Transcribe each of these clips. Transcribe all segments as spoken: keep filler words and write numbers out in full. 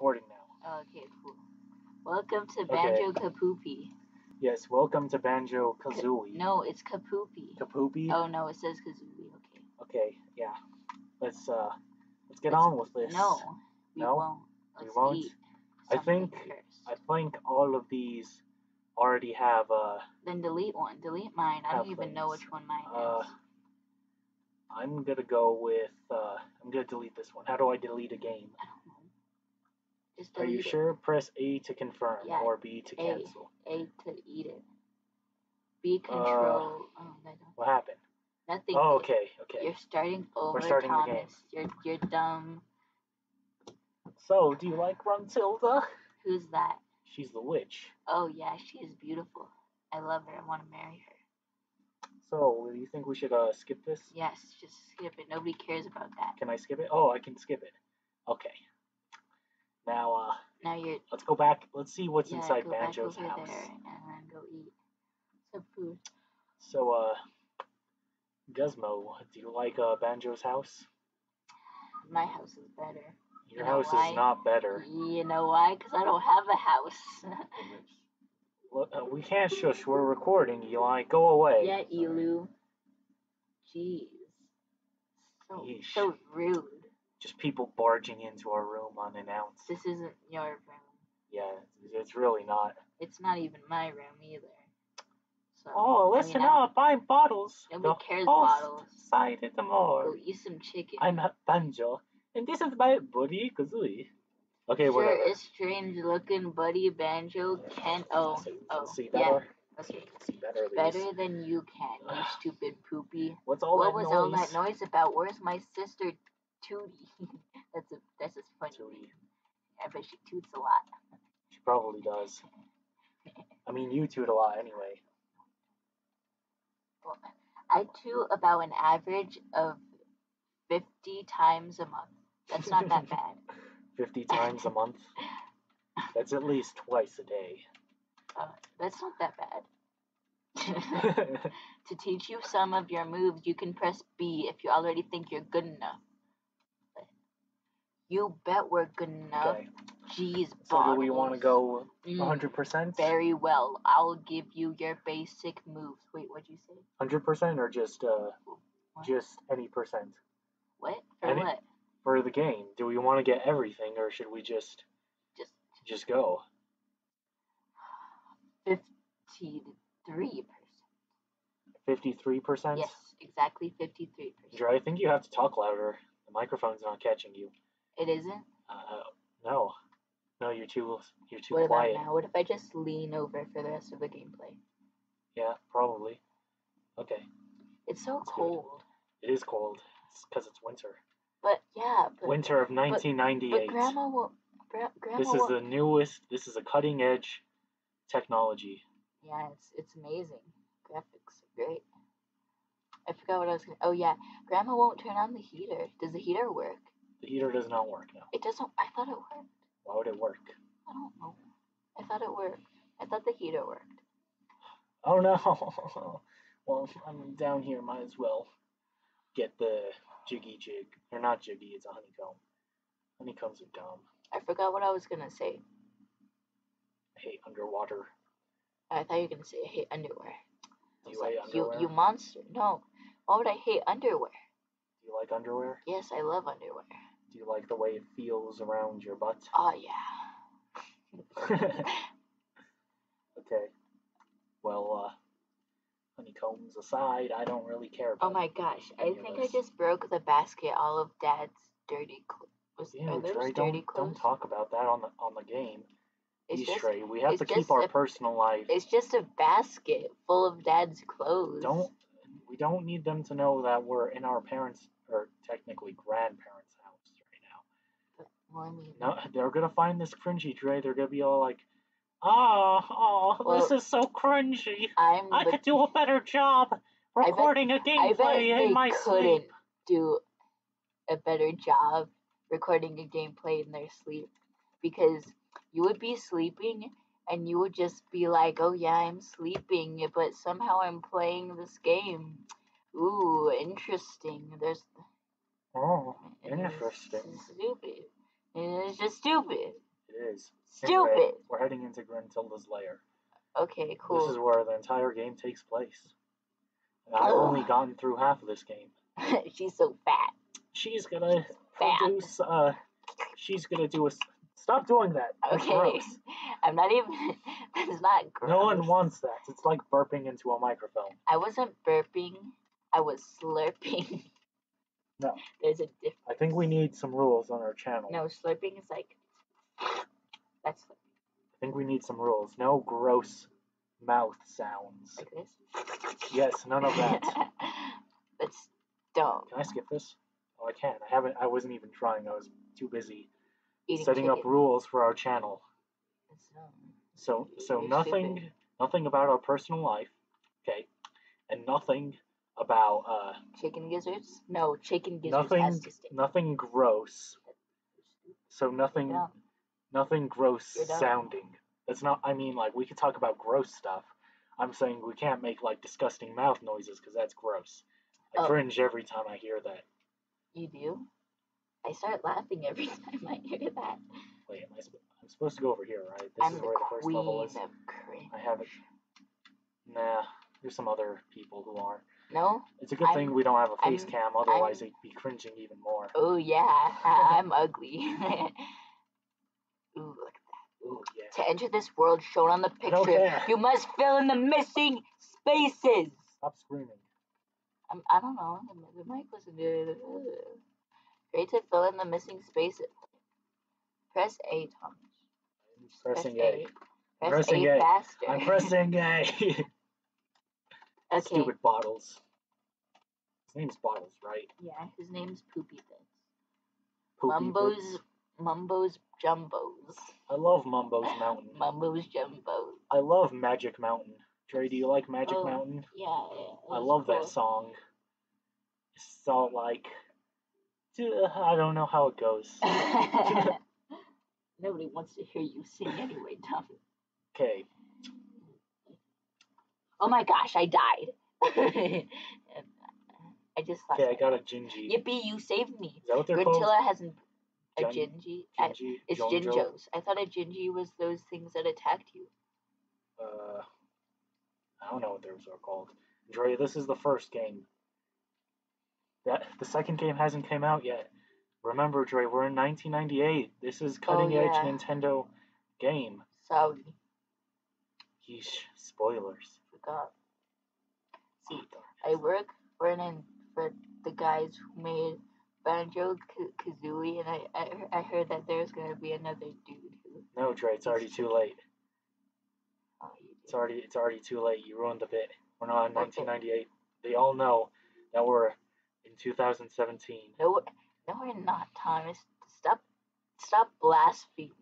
recording now. Okay, cool. Welcome to Banjo okay. Kapoopy. Yes, welcome to Banjo-Kazooie. Ka no, it's Kapoopy. Kapoopy? Oh, no, it says Kazooie. Okay. Okay, yeah. Let's, uh, let's get let's, on with this. No, we no? won't. Let's we won't? Eat I think, first. I think all of these already have, uh... Then delete one. Delete mine. I don't even things. know which one mine uh, is. I'm gonna go with, uh, I'm gonna delete this one. How do I delete a game? I don't know. Just delete Are you it. sure? Press A to confirm, yeah, or B to a, cancel. A to eat it. B control... Uh, oh, no, what happened? Nothing. Oh, okay, okay. You're starting over, We're starting Thomas. the game. You're, you're dumb. So, do you like Gruntilda? Who's that? She's the witch. Oh, yeah, she is beautiful. I love her. I want to marry her. So, do you think we should uh, skip this? Yes, just skip it. Nobody cares about that. Can I skip it? Oh, I can skip it. Okay. Now, uh, now you're... let's go back. Let's see what's yeah, inside go Banjo's back over house. There and then go eat some food. So, uh, Guzmo, do you like uh, Banjo's house? My house is better. Your you know house why? is not better. You know why? Because I don't have a house. Look, uh, we can't shush. We're recording, Eli. Go away. Yeah, Elu. Jeez. So, so rude. Just people barging into our room unannounced. This isn't your room. Yeah, it's really not. It's not even my room either. So, oh, listen I mean, up. I'm Bottles. Nobody the cares Bottles. Side of the mall. Go eat some chicken. I'm a Banjo. And this is my buddy Kazooie. Okay, sure, whatever. Sure, it's strange looking buddy Banjo can. Oh, oh, see better. Yeah. Okay, see better. Better than you can, you stupid poopy. What's all what that noise? What was all that noise about? Where's my sister, Tootie? that's a that's a funny name. I bet she toots a lot. She probably does. I mean, you toot a lot anyway. Well, I toot about an average of fifty times a month. That's not that bad. fifty times a month? That's at least twice a day. Uh, that's not that bad. To teach you some of your moves, you can press B if you already think you're good enough. You bet we're good enough. Okay. Jeez, Bottles. So do we want to go one hundred percent? Mm, very well. I'll give you your basic moves. Wait, what'd you say? one hundred percent or just, uh, just any percent? What? For any, what? For the game. Do we want to get everything, or should we just... Just... Just go? fifty-three percent. fifty-three percent? Yes, exactly fifty-three percent. Drew, I think you have to talk louder. The microphone's not catching you. It isn't? Uh, no. No, you're too, you're too what quiet. About now? What if I just lean over for the rest of the gameplay? Yeah, probably. Okay. It's so That's cold. Good. It is cold. Because it's, it's winter. But, yeah. But, winter of nineteen ninety-eight. But, but Grandma will... Gra Grandma this is will, the newest... This is a cutting-edge technology. Yeah, it's, it's amazing. Graphics are great. I forgot what I was going to... Oh, yeah. Grandma won't turn on the heater. Does the heater work? The heater does not work, no. It doesn't... I thought it worked. Why would it work? I don't know. I thought it worked. I thought the heater worked. Oh, no. Well, if I'm down here, might as well... Get the jiggy jig. Or not jiggy, it's a honeycomb. Honeycombs are dumb. I forgot what I was going to say. I hate underwater. I thought you were going to say I hate underwear. Do you like, hate underwear? You, you monster. No. Why would I hate underwear? Do you like underwear? Yes, I love underwear. Do you like the way it feels around your butt? Oh, yeah. Okay. Well, uh... honeycombs aside, I don't really care about. Oh my gosh, I think I just broke the basket all of Dad's dirty clothes. Yeah, Trey, don't, don't talk about that on the on the game. It's just, Trey, we have to keep our a, personal life. It's just a basket full of Dad's clothes. Don't we don't need them to know that we're in our parents' or technically grandparents' house right now. But, well, I mean, no, they're gonna find this cringy, Trey. They're gonna be all like, Oh, oh well, this is so cringy. I'm I could do a better job recording I bet, a gameplay I bet in my couldn't sleep. do a better job recording a gameplay in their sleep because you would be sleeping and you would just be like, oh yeah, I'm sleeping, but somehow I'm playing this game. Ooh, interesting. There's... Oh, interesting. It's stupid. It's just stupid. it is. Stupid! Anyway, we're heading into Gruntilda's lair. Okay, cool. This is where the entire game takes place. And I've only gotten through half of this game. She's so fat. She's gonna she's produce, fat. uh, she's gonna do a... Stop doing that. That's okay. Gross. I'm not even... That's not gross. No one wants that. It's like burping into a microphone. I wasn't burping. I was slurping. No. There's a difference. I think we need some rules on our channel. No, slurping is like... That's slurping. I think we need some rules. No gross mouth sounds. Like this? Yes, none of that. That's dumb. Can I skip this? Oh, I can. I haven't... I wasn't even trying. I was too busy... setting chicken. Up rules for our channel. So, so nothing, stupid. nothing about our personal life, okay, and nothing about uh. Chicken gizzards? No, chicken gizzards. Nothing, has to stick. Nothing gross. So nothing, nothing gross sounding. That's not. I mean, like we could talk about gross stuff. I'm saying we can't make like disgusting mouth noises because that's gross. I oh. cringe every time I hear that. You do. I start laughing every time I hear that. Wait, am I sp I'm supposed to go over here, right? This I'm is the where the first level is. Of cringe. I haven't. Nah, there's some other people who are. No? It's a good I'm, thing we don't have a face I'm, cam, otherwise I'm, they'd be cringing even more. Oh, yeah. I'm ugly. Ooh, look at that. Ooh, yeah. To enter this world shown on the picture, you must fill in the missing spaces. Stop screaming. I'm, I don't know. The mic wasn't good. Great to fill in the missing spaces. Press A, Thomas. I'm pressing press A. A. Press pressing A, A faster. I'm pressing A. Okay. Stupid Bottles. His name's Bottles, right? Yeah, his name's Poopy Bits. Mumbo's Mumbo's Jumbos. I love Mumbo's Mountain. Mumbo's Jumbos. I love Magic Mountain. Dre, do you like Magic oh, Mountain? Yeah. yeah I love cool. that song. It's all like... I don't know how it goes. Nobody wants to hear you sing anyway, Tom. Okay. Oh my gosh, I died. I just Okay, I got a Gingy. Yippee, you saved me. Is that what they're Gruntilda called? hasn't... A Gingy? Gingy? It's Ginjos. I thought a Gingy was those things that attacked you. Uh, I don't know what those are called. Dre, this is the first game. That, the second game hasn't came out yet. Remember, Dre, we're in nineteen ninety-eight. This is cutting-edge oh, yeah. Nintendo game. Sorry. Yeesh, spoilers. Forgot. See, I work for, an, for the guys who made Banjo-Kazooie, and I, I I heard that there's going to be another dude. Who no, Dre, it's already too late. Oh, you it's already It's already too late. You ruined the bit. We're not in nineteen ninety-eight. They all know that we're... in two thousand seventeen. No, no, we're not, Thomas. Stop, stop blaspheming.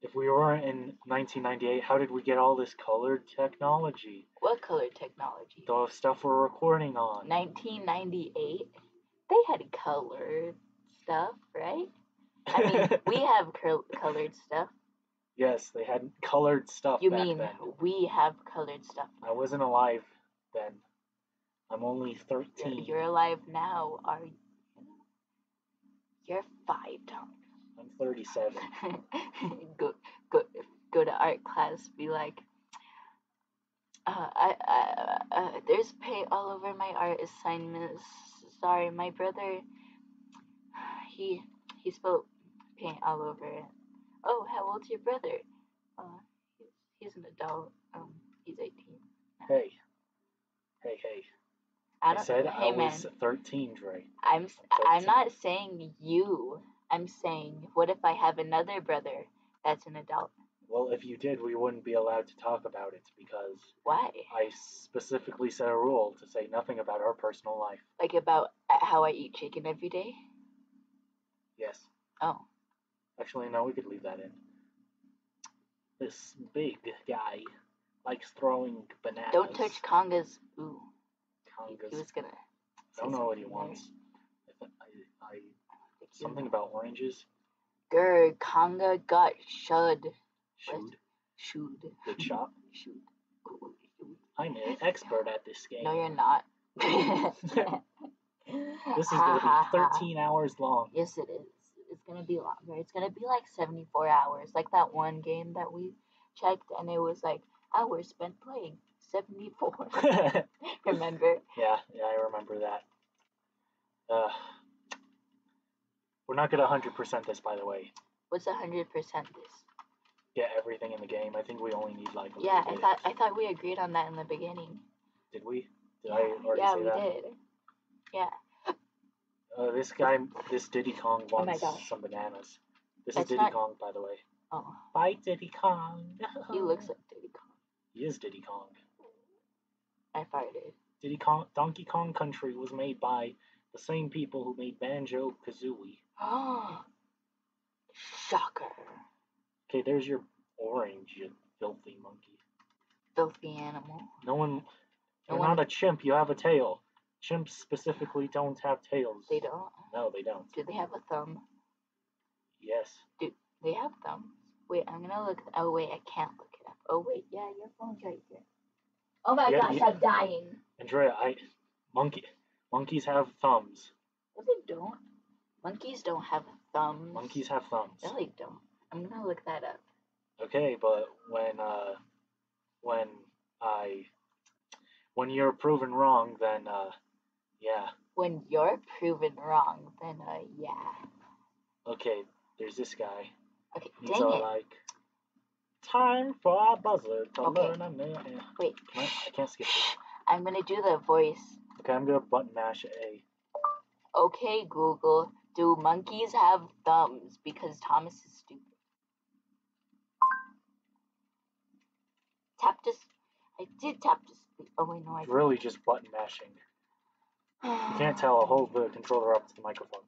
If we were in nineteen ninety-eight, how did we get all this colored technology? What colored technology? The stuff we're recording on. nineteen ninety-eight? They had colored stuff, right? I mean, we have colored stuff. Yes, they had colored stuff You back mean then. We have colored stuff. Now. I wasn't alive then. I'm only thirteen. You're, you're alive now, are you? You're five, Tom. I'm thirty-seven. go, go, go to art class. Be like, uh, I, I, uh, there's paint all over my art assignments. Sorry, my brother. He, he spilled paint all over it. Oh, how old's your brother? Uh, he's, he's an adult. Um, he's eighteen. Hey, hey, hey. I, I said I was thirteen, Dre. I'm I'm not saying you. I'm saying, what if I have another brother that's an adult? Well, if you did, we wouldn't be allowed to talk about it because... Why? I specifically set a rule to say nothing about our personal life. Like about how I eat chicken every day? Yes. Oh. Actually, no, we could leave that in. This big guy likes throwing bananas. Don't touch Konga's... Ooh. He was gonna I don't know what he wants. I, I, I, something about oranges. Grr, Conga got shud. Shud. Shud. Good shot. Shud. I'm an expert at this game. No, you're not. This is gonna be thirteen hours long. Yes, it is. It's gonna be longer. It's gonna be like seventy-four hours, like that one game that we checked, and it was like hours spent playing seventy-four. Remember? Yeah, yeah, I remember that. Uh, we're not gonna one hundred percent this, by the way. What's one hundred percent this? Get everything in the game. I think we only need like. A yeah, I thought I thought we agreed on that in the beginning. Did we? Did yeah, I already yeah, say we that? did. Yeah. Uh, this guy, this Diddy Kong wants oh some bananas. This That's is Diddy not... Kong, by the way. Oh. Bye, Diddy Kong. He looks like Diddy Kong. He is Diddy Kong. I farted. Diddy Kong, Donkey Kong Country was made by the same people who made Banjo-Kazooie. Oh. Shocker. Okay, there's your orange, you filthy monkey. Filthy animal. No one. You're no not one... a chimp. You have a tail. Chimps specifically don't have tails. They don't? No, they don't. Do they have a thumb? Yes. Do they have thumbs? Wait, I'm gonna look. Oh, wait, I can't look it up. Oh, wait, yeah, your phone's right here. Oh my yeah, gosh, yeah. I'm dying. Andrea, I. Monkey. Monkeys have thumbs. No, they don't. Monkeys don't have thumbs. Monkeys have thumbs. No, they don't. I'm gonna look that up. Okay, but when, uh. When I. When you're proven wrong, then, uh. Yeah. When you're proven wrong, then, uh, yeah. Okay, there's this guy. Okay, He's dang all it. like, time for our buzzer to okay. learn a minute. Wait. I, I can't skip this. I'm gonna do the voice. Okay, I'm gonna button mash A. Okay, Google, do monkeys have thumbs? Because Thomas is stupid. Tap to... I did tap to sleep. Oh, wait, no, I didn't. Really just button mashing. You can't tell. I'll hold the controller up to the microphone.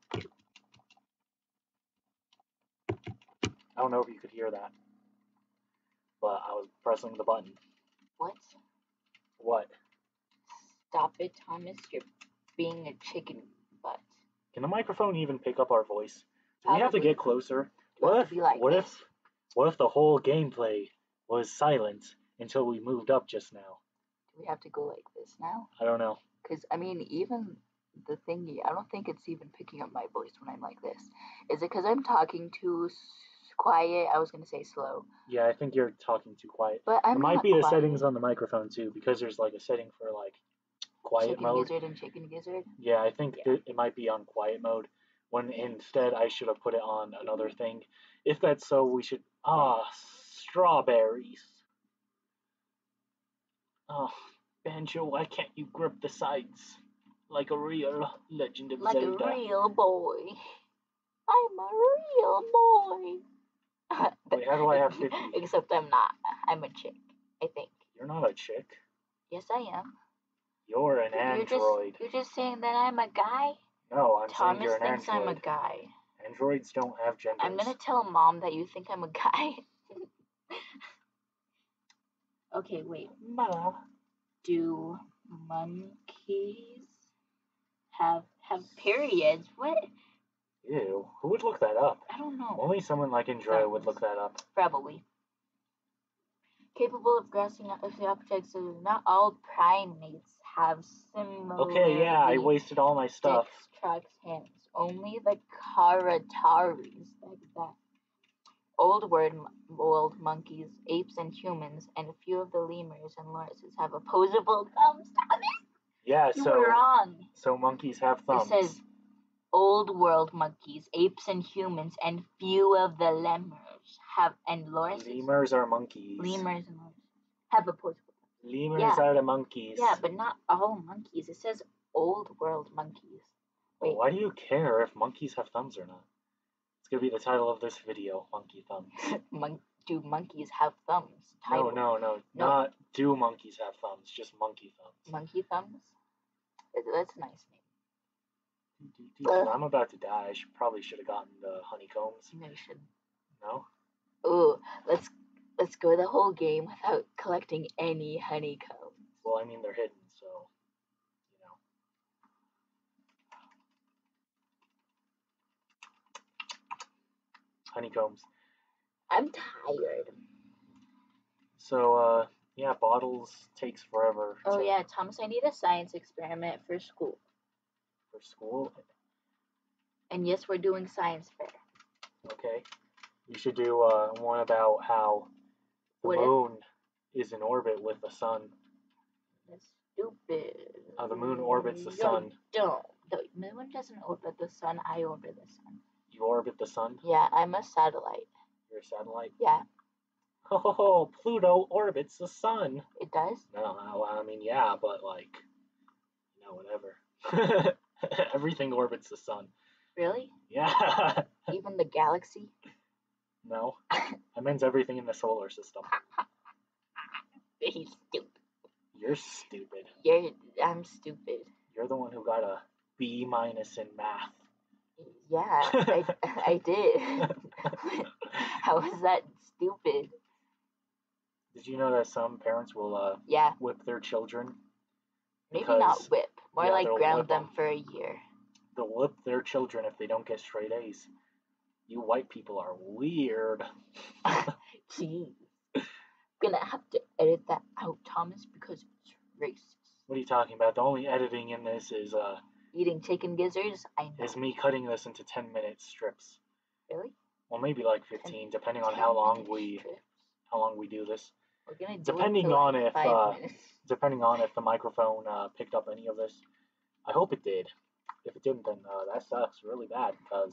I don't know if you could hear that, but I was pressing the button. What? What? Stop it, Thomas. You're being a chicken butt. Can the microphone even pick up our voice? Do Probably. we have to get closer? Do what if, like what if, what if the whole gameplay was silent until we moved up just now? Do we have to go like this now? I don't know. Because, I mean, even the thingy, I don't think it's even picking up my voice when I'm like this. Is it because I'm talking too quiet? I was going to say slow. Yeah, I think you're talking too quiet. But I'm It might be quiet. The settings on the microphone, too, because there's, like, a setting for, like, quiet chicken mode. Chicken gizzard and chicken gizzard? Yeah, I think yeah. It, it might be on quiet mode, when instead I should have put it on another thing. If that's so, we should... Ah, strawberries. Oh... Banjo, why can't you grip the sides like a real Legend of like Zelda? Like a real boy. I'm a real boy. Wait, how do I have fifty? Except I'm not. I'm a chick, I think. You're not a chick. Yes, I am. You're an you're android. Just, you're just saying that I'm a guy? No, I'm Thomas saying you're an android. Thomas thinks I'm a guy. Androids don't have genders. I'm going to tell Mom that you think I'm a guy. Okay, wait. Mama. Do monkeys have have periods? What? Ew. Who would look that up? I don't know. Only someone like Andrea would look that up. Probably. Capable of grasping the objects, so not all primates have similar. Okay, yeah, I wasted all my stuff. Sticks, trucks, hands. Only the carataris like that. Old world, old monkeys, apes, and humans, and a few of the lemurs and lorises have opposable thumbs. Yeah, you so were wrong. So monkeys have thumbs. It says old world monkeys, apes, and humans, and few of the lemurs have and lorises. Lemurs are monkeys. Lemurs and lorises have opposable thumbs. Lemurs yeah. are the monkeys. Yeah, but not all monkeys. It says old world monkeys. Wait. Why do you care if monkeys have thumbs or not? It's gonna be the title of this video, Monkey Thumbs. Mon do monkeys have thumbs? Title. No, no, no, no. Not do monkeys have thumbs, just Monkey Thumbs. Monkey Thumbs? That's a nice name. Dude, dude, dude, I'm about to die. I should, probably should have gotten the honeycombs. No, you shouldn't. No? Ooh, let's, let's go the whole game without collecting any honeycombs. Well, I mean, they're hidden, so... Honeycombs. I'm tired. So, uh, yeah, bottles takes forever. Oh, to... yeah, Thomas, I need a science experiment for school. For school? And yes, we're doing science fair. Okay, you should do uh, one about how the what moon if? is in orbit with the sun. That's stupid. How the moon orbits the no, sun. Don't. The moon doesn't orbit the sun. I orbit the sun. You orbit the sun? Yeah, I'm a satellite. You're a satellite? Yeah. Oh, Pluto orbits the sun. It does? No, no, I mean, yeah, but like, you know, whatever. Everything orbits the sun. Really? Yeah. Even the galaxy? No. That means everything in the solar system. He's stupid. You're stupid. You're, I'm stupid. You're the one who got a B minus in math. Yeah, I, I did. How is that stupid? Did you know that some parents will uh, yeah. whip their children? Maybe not whip. More yeah, like ground them, them for a year. They'll whip their children if they don't get straight A's. You white people are weird. Jeez. I'm going to have to edit that out, Thomas, because it's racist. What are you talking about? The only editing in this is... uh. Eating chicken gizzards? I know. Is me cutting this into ten-minute strips. Really? Well, maybe like fifteen, depending on how long we, strips. how long we do this. We're gonna do depending it for on like if, five uh, minutes. Depending on if the microphone uh, picked up any of this. I hope it did. If it didn't, then uh, that sucks really bad because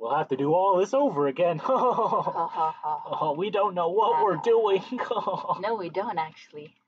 we'll have to do all this over again. Oh, we don't know what we're doing. No, we don't actually.